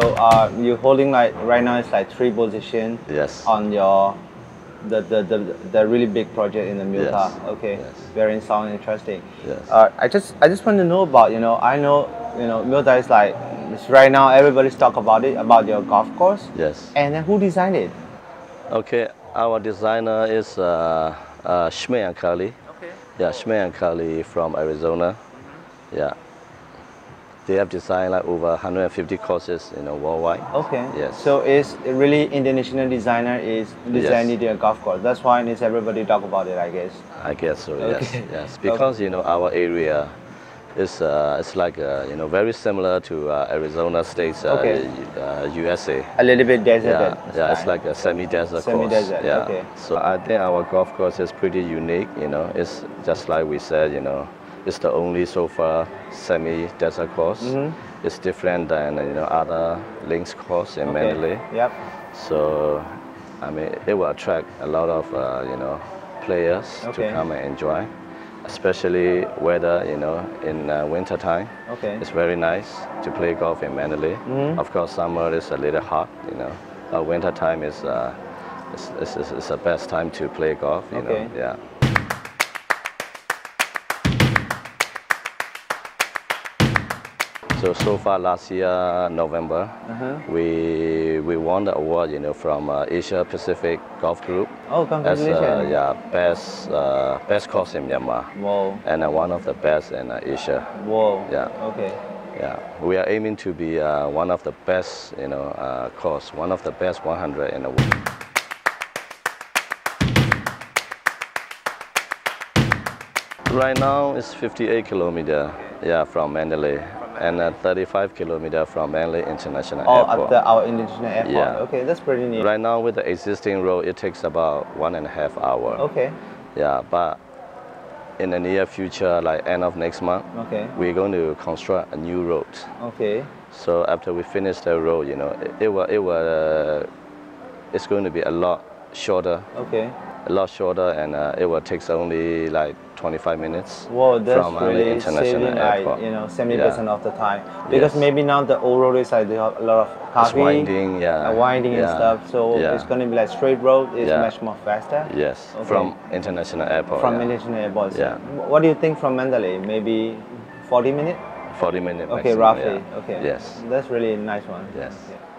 So you're holding like right now it's like three position. Yes. On your the really big project in the Myotha. Yes. Okay. Yes. Very sound interesting. Yes. I just want to know about, you know, I know, you know, Myotha is like, it's right now everybody's talk about it, about your golf course. Yes. And then who designed it? Okay, our designer is Schmidt-Curley. Okay. Yeah, Schmidt-Curley from Arizona. Mm-hmm. Yeah. They have designed like over 150 courses, you know, worldwide. Okay. Yes. So it's really international designer is designing their golf course. That's why it's everybody talk about it, I guess. I guess so. Okay. Yes. Yes. Because you know our area is it's like you know very similar to Arizona States, USA. A little bit desert. Yeah. Yeah, it's like a semi-desert. Semi-desert. Yeah. Okay. So I think our golf course is pretty unique. You know, it's just like we said. You know. It's the only so far semi-desert course. Mm-hmm. It's different than you know other links course in Mandalay. Yep. So, I mean, it will attract a lot of you know players to come and enjoy, especially weather. You know, in winter time, it's very nice to play golf in Mandalay. Mm-hmm. Of course, summer is a little hot. You know, but winter time is it's the best time to play golf. You know, yeah. So far last year, November, we won the award, you know, from Asia Pacific Golf Group. Oh, congratulations. As, yeah, best course in Myanmar. Wow. And one of the best in Asia. Wow. Yeah. Okay. Yeah. We are aiming to be one of the best, you know, course, one of the best 100 in the world. Right now, it's 58 kilometers, yeah, from Mandalay. And 35 kilometers from Mandalay International Airport. Oh, after our international airport. Yeah. Okay, that's pretty neat. Right now, with the existing road, it takes about 1.5 hours. Okay. Yeah, but in the near future, like end of next month, we're going to construct a new road. Okay. So after we finish the road, you know, it's going to be a lot shorter. Okay. A lot shorter, and it will take only like 25 minutes. Wow, that's from really international airport. Like, you know, 70% of the time. Because maybe now the old road is like they have a lot of carving, winding, winding and stuff. So it's going to be like straight road. It's much more faster. Yes, from international airport. From international airport. Yeah. What do you think from Mandalay? Maybe 40 minutes. 40 minutes. Okay, maximum, roughly. Yeah. Okay. Yes. That's really a nice one. Yes. Yeah.